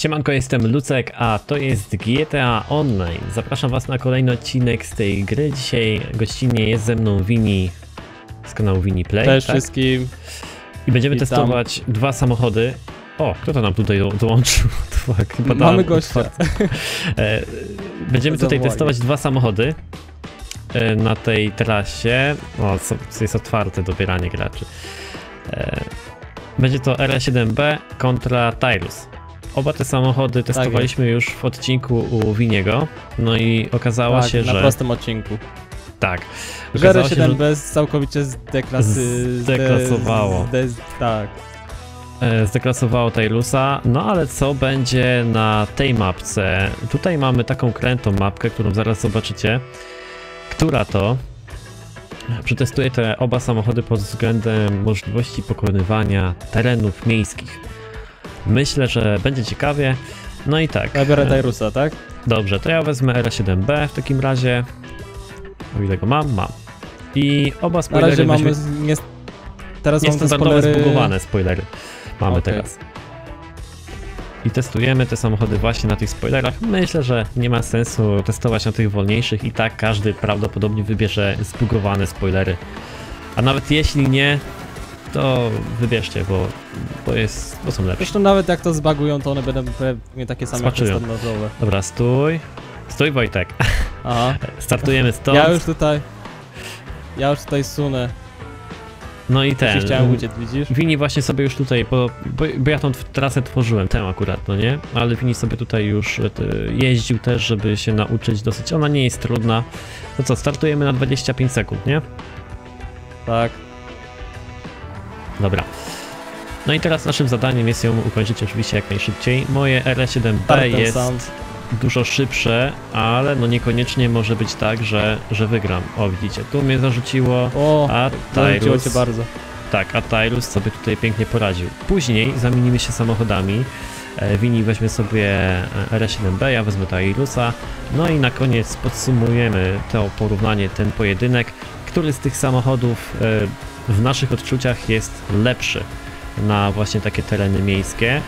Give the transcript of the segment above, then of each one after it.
Siemanko, jestem Lucek, a to jest GTA Online. Zapraszam Was na kolejny odcinek z tej gry. Dzisiaj gościnnie jest ze mną Vini z kanału Vini Play. Cześć wszystkim. I będziemy testować dwa samochody. O, kto to nam tutaj dołączył? Mamy gościa. Będziemy tutaj testować dwa samochody na tej trasie. O, jest otwarte dobieranie graczy. Będzie to RE-7B kontra Tyrus. Oba te samochody testowaliśmy już w odcinku u Winiego, no i okazało się, że... na prostym odcinku. Tak. RE-7B całkowicie zdeklasowało. Zdeklasowało Tyrusa, no ale co będzie na tej mapce? Tutaj mamy taką krętą mapkę, którą zaraz zobaczycie, która to... Przetestuję te oba samochody pod względem możliwości pokonywania terenów miejskich. Myślę, że będzie ciekawie. No i tak. Ja biorę Tyrusa, tak? Dobrze, to ja wezmę RE-7B w takim razie. O ile go mam? Mam. I oba spoilery... Na razie mamy... Teraz mam standardowe zbugowane spoilery. Mamy teraz. I testujemy te samochody właśnie na tych spoilerach. Myślę, że nie ma sensu testować na tych wolniejszych. I tak każdy prawdopodobnie wybierze zbugowane spoilery. A nawet jeśli nie, to wybierzcie, bo są lepsze. Zresztą nawet jak to zbagują, to one będą pewnie takie same jak standardowe. Dobra, stój. Stój, Wojtek. Aha. Startujemy stąd. Ja już tutaj sunę. No i ten. Vini właśnie sobie już tutaj, bo ja tą trasę tworzyłem, tę akurat, no nie? Ale Vini sobie tutaj już jeździł też, żeby się nauczyć dosyć. Ona nie jest trudna. No co, startujemy na 25 sekund, nie? Tak. Dobra. No i teraz naszym zadaniem jest ją ukończyć oczywiście jak najszybciej. Moje RE-7B jest dużo szybsze, ale no niekoniecznie może być tak, że wygram. O, widzicie, tu mnie zarzuciło, a Tyrus... cię bardzo. Tak, a Tyrus sobie tutaj pięknie poradził. Później zamienimy się samochodami. Vini weźmie sobie RE-7B, ja wezmę Tyrusa. No i na koniec podsumujemy to porównanie, ten pojedynek. Który z tych samochodów w naszych odczuciach jest lepszy na właśnie takie tereny miejskie.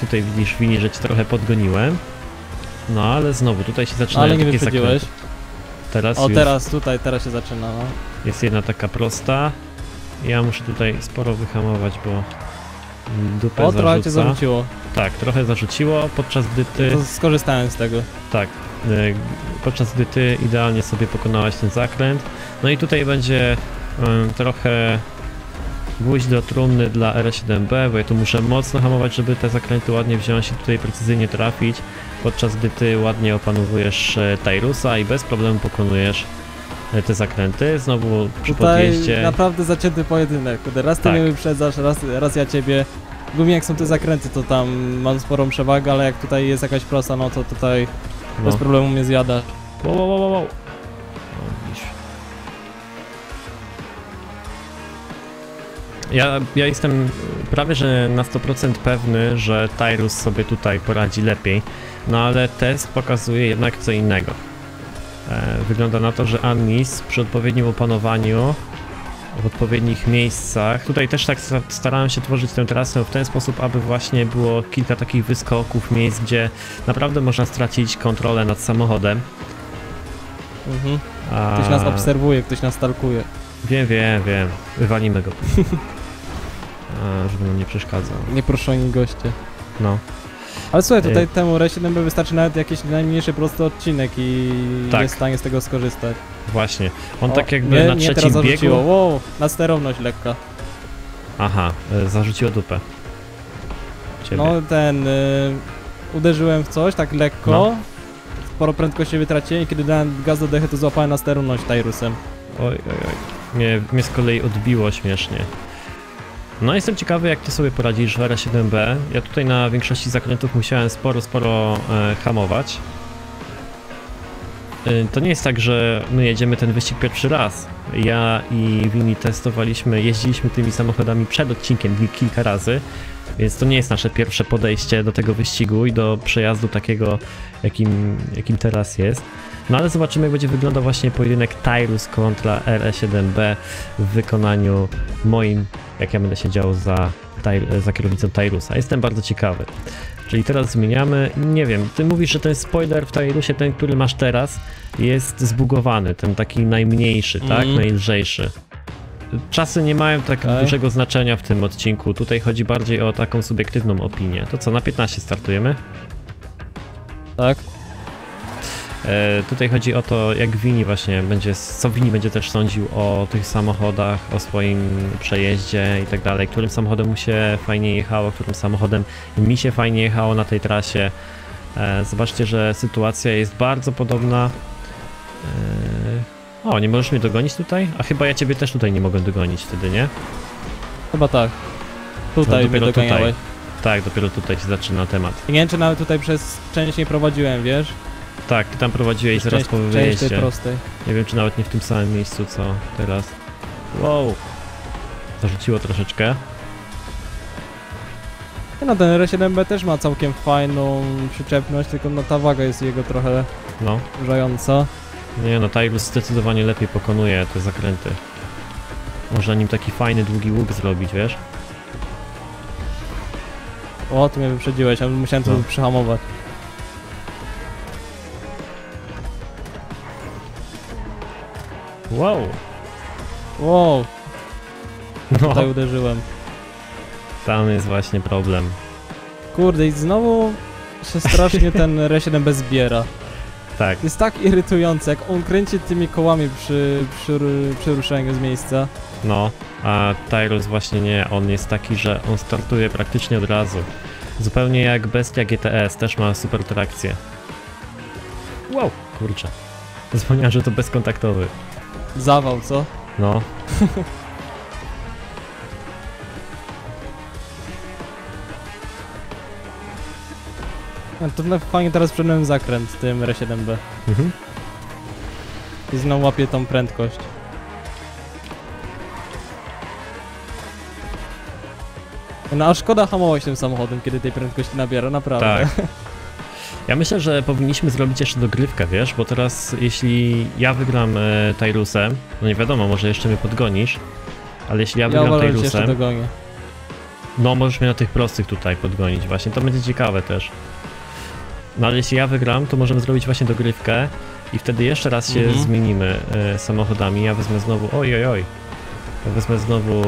Tutaj widzisz, Vini, że cię trochę podgoniłem. No ale znowu, tutaj się zaczynają takie wyprzedziłeś. Teraz teraz się zaczyna. No. Jest jedna taka prosta. Ja muszę tutaj sporo wyhamować, bo dupę zarzuca. Trochę cię zarzuciło. Tak, trochę zarzuciło, podczas gdy ty... To skorzystałem z tego. Tak. Podczas gdy ty idealnie sobie pokonałaś ten zakręt. No i tutaj będzie trochę gwóźdź do trumny dla RE-7B, bo ja tu muszę mocno hamować, żeby te zakręty ładnie wziąć i tutaj precyzyjnie trafić, podczas gdy ty ładnie opanowujesz Tyrusa i bez problemu pokonujesz te zakręty. Znowu przy podjeździe... naprawdę zacięty pojedynek. Raz ty mnie wyprzedzasz, raz ja ciebie. Głównie jak są te zakręty, to tam mam sporą przewagę, ale jak tutaj jest jakaś prosta, no to tutaj bez problemu mnie zjada. Wow. Ja jestem prawie że na 100% pewny, że Tyrus sobie tutaj poradzi lepiej, no ale test pokazuje jednak co innego. Wygląda na to, że Annis przy odpowiednim opanowaniu, w odpowiednich miejscach, tutaj też tak starałem się tworzyć tę trasę w ten sposób, aby właśnie było kilka takich wyskoków, miejsc, gdzie naprawdę można stracić kontrolę nad samochodem. Ktoś nas obserwuje, ktoś nas stalkuje. Wiem. Wywalimy go. Żeby nam nie przeszkadzał. Nieproszeni goście. No. Ale słuchaj, tutaj temu RE-7B wystarczy nawet jakiś najmniejszy prosty odcinek i jest w stanie z tego skorzystać. Właśnie. On tak jakby na trzecim biegu... na sterowność lekka. Aha, zarzuciło dupę. Ciebie. No ten... uderzyłem w coś tak lekko. No. Sporo prędkości wytraciłem i kiedy dałem gaz do dechy, to złapałem na sterowność Tyrusem. Oj. Mnie z kolei odbiło śmiesznie. No jestem ciekawy, jak ty sobie poradzisz w RE-7B. Ja tutaj na większości zakrętów musiałem sporo hamować. To nie jest tak, że my jedziemy ten wyścig pierwszy raz. Ja i Vini testowaliśmy, jeździliśmy tymi samochodami przed odcinkiem kilka razy. Więc to nie jest nasze pierwsze podejście do tego wyścigu i do przejazdu takiego, jakim teraz jest. No ale zobaczymy, jak będzie wyglądał właśnie pojedynek Tyrus kontra RE-7B w wykonaniu moim, jak ja będę siedział za kierownicą Tyrusa. Jestem bardzo ciekawy. Czyli teraz zmieniamy, nie wiem, ty mówisz, że ten spoiler w Tyrusie, ten, który masz teraz, jest zbugowany, ten taki najmniejszy, tak, najlżejszy. Czasy nie mają tak dużego znaczenia w tym odcinku, tutaj chodzi bardziej o taką subiektywną opinię. To co, na 15 startujemy? Tak. Tutaj chodzi o to, jak Vini właśnie będzie, co Vini będzie też sądził o tych samochodach, o swoim przejeździe i tak dalej, którym samochodem mu się fajnie jechało, którym samochodem mi się fajnie jechało na tej trasie. Zobaczcie, że sytuacja jest bardzo podobna. O, nie możesz mnie dogonić tutaj? A chyba ja ciebie też tutaj nie mogę dogonić wtedy, nie? Chyba tak. Tutaj no, dopiero tutaj. Tak, dopiero tutaj się zaczyna temat. Nie wiem, czy nawet tutaj przez część nie prowadziłem, wiesz? Tak, ty tam prowadziłeś zaraz po wyjeździe. Prostej. Nie wiem, czy nawet nie w tym samym miejscu, co teraz. Wow! Zarzuciło troszeczkę. No ten RE-7B też ma całkiem fajną przyczepność, tylko no, ta waga jest jego trochę wkurzająca. Nie no, Tyrus zdecydowanie lepiej pokonuje te zakręty. Można nim taki fajny, długi łuk zrobić, wiesz? O, ty mnie wyprzedziłeś, ale musiałem to przehamować. Wow! Wow! No. Tutaj uderzyłem. Tam jest właśnie problem. Kurde, i znowu się strasznie ten RE-7B zbiera. Tak. Jest tak irytujące, jak on kręci tymi kołami przy ruszeniu z miejsca. No, a Tyrus właśnie nie, on jest taki, że on startuje praktycznie od razu. Zupełnie jak bestia GTS, też ma super trakcję. Wow, kurczę. Zapomniałem, że to bezkontaktowy. Zawał, co? No. To fajnie teraz przynajmniej zakręt tym RE-7B. I znowu łapie tą prędkość. No a szkoda hamować tym samochodem, kiedy tej prędkości nabiera, naprawdę. Tak. Ja myślę, że powinniśmy zrobić jeszcze dogrywkę, wiesz, bo teraz jeśli ja wygram Tyrusem, no nie wiadomo, może jeszcze mnie podgonisz, ale jeśli ja wygram Tyrusem, no możesz mnie na tych prostych tutaj podgonić właśnie, to będzie ciekawe też. No ale jeśli ja wygram, to możemy zrobić właśnie dogrywkę i wtedy jeszcze raz się zmienimy samochodami, ja wezmę znowu, ja wezmę znowu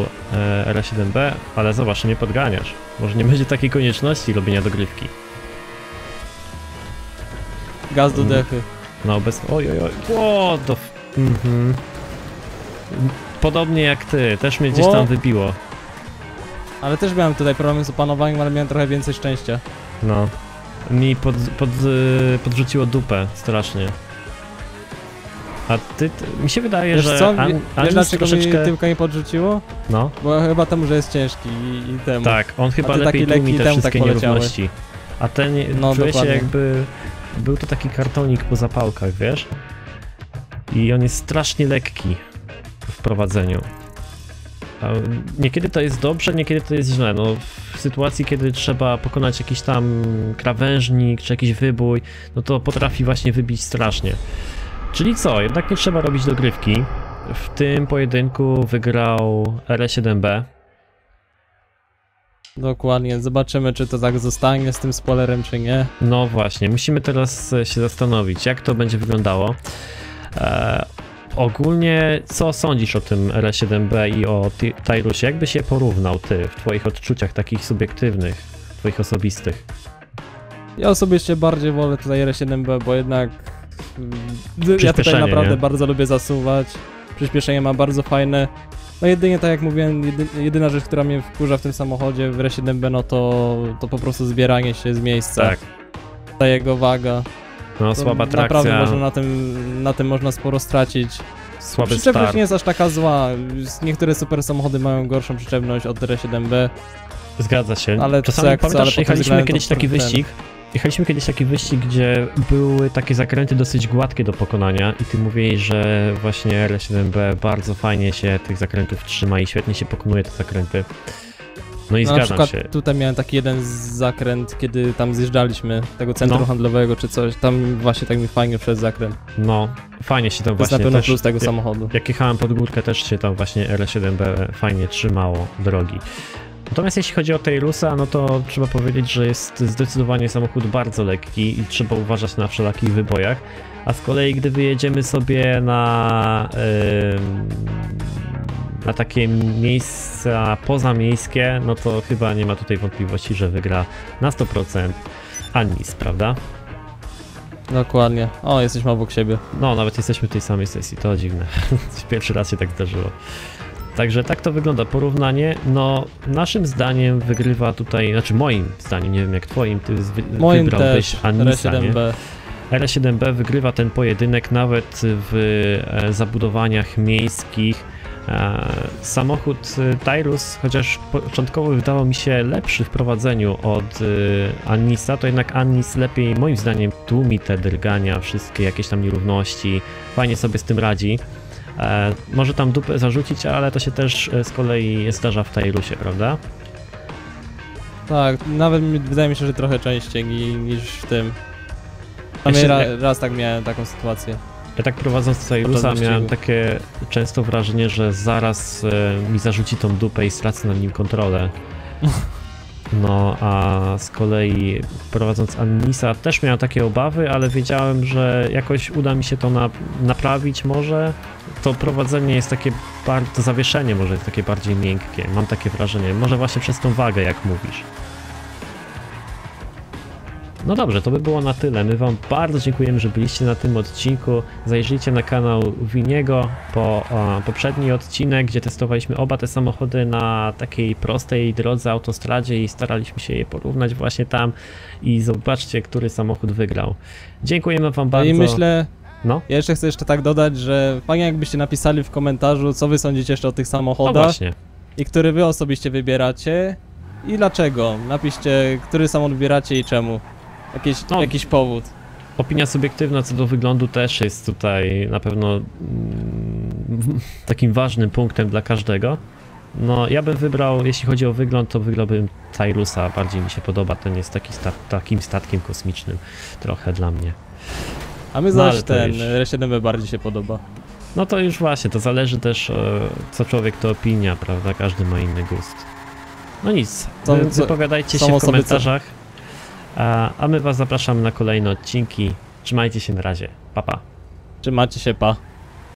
RE-7B, ale zobacz, mnie podganiasz, może nie będzie takiej konieczności robienia dogrywki. Gaz do dechy. No bez... Podobnie jak ty, też mnie gdzieś tam wybiło. Ale też miałem tutaj problem z opanowaniem, ale miałem trochę więcej szczęścia. No. Mi podrzuciło dupę strasznie. A ty... mi się wydaje, wiesz, że... Wiesz dlaczego mi tyłka nie podrzuciło? No. Bo chyba temu, że jest ciężki i temu. Tak, on chyba lepiej tłumi te wszystkie nierówności. A ten czuje się jakby... Był to taki kartonik po zapałkach, wiesz? I on jest strasznie lekki w prowadzeniu. Niekiedy to jest dobrze, niekiedy to jest źle. No, w sytuacji, kiedy trzeba pokonać jakiś tam krawężnik czy jakiś wybój, no to potrafi właśnie wybić strasznie. Czyli co? Jednak nie trzeba robić dogrywki. W tym pojedynku wygrał RE-7B. Dokładnie, zobaczymy, czy to tak zostanie z tym spoilerem, czy nie. No właśnie, musimy teraz się zastanowić, jak to będzie wyglądało. Ogólnie, co sądzisz o tym RE-7B i o Tyrusie? Jakby się porównał ty w twoich odczuciach takich subiektywnych, twoich osobistych? Ja osobiście bardziej wolę tutaj RE-7B, bo jednak ja tutaj naprawdę bardzo lubię zasuwać. Przyspieszenie ma bardzo fajne. No jedynie, tak jak mówiłem, jedyna rzecz, która mnie wkurza w tym samochodzie w RE-7B, no to po prostu zbieranie się z miejsca. Tak. Ta jego waga. No słaba trakcja. Naprawdę można na tym można sporo stracić. Słaby przyczepność nie jest aż taka zła. Niektóre super samochody mają gorszą przyczepność od RE-7B. Zgadza się. Ale czasami pamiętasz, jechaliśmy kiedyś taki wyścig. Jechaliśmy kiedyś taki wyścig, gdzie były takie zakręty dosyć gładkie do pokonania i ty mówiłeś, że właśnie RE-7B bardzo fajnie się tych zakrętów trzyma i świetnie się pokonuje te zakręty. No i zgadzam się. Na przykład tutaj miałem taki jeden zakręt, kiedy tam zjeżdżaliśmy, tego centrum handlowego czy coś, tam właśnie tak mi fajnie przez zakręt. No, fajnie się tam właśnie... To jest na pewno plus tego samochodu. Jak jechałem pod górkę, też się tam właśnie RE-7B fajnie trzymało drogi. Natomiast jeśli chodzi o Tyrusa, no to trzeba powiedzieć, że jest zdecydowanie samochód bardzo lekki i trzeba uważać na wszelakich wybojach. A z kolei gdy wyjedziemy sobie na takie miejsca pozamiejskie, no to chyba nie ma tutaj wątpliwości, że wygra na 100% Annis, prawda? Dokładnie. O, jesteśmy obok siebie. No, nawet jesteśmy w tej samej sesji, to dziwne. Pierwszy raz się tak zdarzyło. Także tak to wygląda porównanie. No, naszym zdaniem wygrywa tutaj, znaczy moim zdaniem, nie wiem jak twoim, ty wybrałbyś Annisa, nie? RE-7B wygrywa ten pojedynek nawet w zabudowaniach miejskich. Samochód Tyrus, chociaż początkowo wydawał mi się lepszy w prowadzeniu od Annisa, to jednak Annis lepiej moim zdaniem tłumi te drgania, wszystkie jakieś tam nierówności, fajnie sobie z tym radzi. Może tam dupę zarzucić, ale to się też z kolei zdarza w Tyrusie, prawda? Tak, nawet wydaje mi się, że trochę częściej niż w tym. Raz tak miałem taką sytuację. Ja tak prowadząc Tyrusa miałem takie często wrażenie, że zaraz mi zarzuci tą dupę i stracę nad nim kontrolę. No a z kolei prowadząc Annisa też miałem takie obawy, ale wiedziałem, że jakoś uda mi się to naprawić może. To prowadzenie jest takie, to zawieszenie może jest takie bardziej miękkie, mam takie wrażenie. Może właśnie przez tą wagę, jak mówisz. No dobrze, to by było na tyle. My wam bardzo dziękujemy, że byliście na tym odcinku. Zajrzyjcie na kanał Viniego po poprzedni odcinek, gdzie testowaliśmy oba te samochody na takiej prostej drodze, autostradzie i staraliśmy się je porównać właśnie tam i zobaczcie, który samochód wygrał. Dziękujemy wam bardzo. I myślę, no? Ja chcę jeszcze tak dodać, że fajnie jakbyście napisali w komentarzu, co wy sądzicie jeszcze o tych samochodach. No właśnie. I który wy osobiście wybieracie i dlaczego. Napiszcie, który samochód wybieracie i czemu. Jakiś powód. Opinia subiektywna co do wyglądu też jest tutaj na pewno takim ważnym punktem dla każdego. No ja bym wybrał, jeśli chodzi o wygląd, to wybrałbym Tyrusa. Bardziej mi się podoba, ten jest taki takim statkiem kosmicznym trochę dla mnie. A my zaś ten RE-7B bardziej się podoba. No to już właśnie, to zależy też co człowiek to opinia, prawda? Każdy ma inny gust. No nic, wypowiadajcie się w komentarzach. A my was zapraszamy na kolejne odcinki. Trzymajcie się, na razie. Pa, pa. Trzymajcie się, pa.